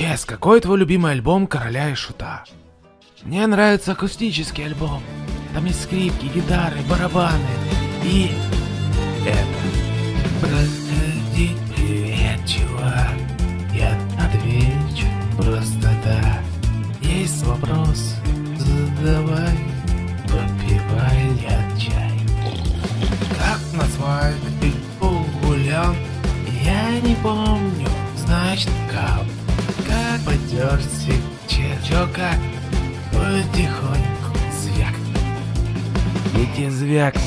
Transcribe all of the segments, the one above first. Чес, какой твой любимый альбом Короля и Шута? Мне нравится акустический альбом. Там есть скрипки, гитары, барабаны и... это. Прости, привет, чувак. Я отвечу просто да. Есть вопрос, задавай. Попивай я чай. Как назвать ты погулял? Я не помню, значит как. Как подерся чечока. Потихоньку звяк. Дети звякнул.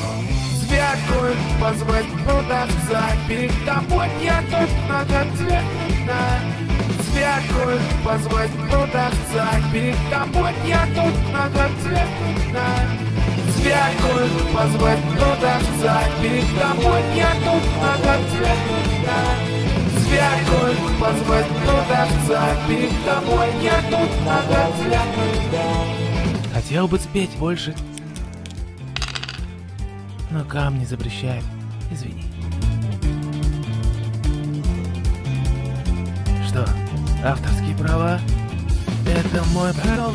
Звякнул, позвать продавца. Перед тобой я тут надо звякнуть на. Звякнул, позвать продавца. Перед тобой я тут надо звякнуть на. Звякнул, позвать продавца. Перед тобой я тут надо звякнуть на. Звякнул, позвать продавца. Перед тобой я тут надо звякнуть на. Хотел бы спеть больше, но камни запрещают. Извини. Что? Авторские права? Это мой прав.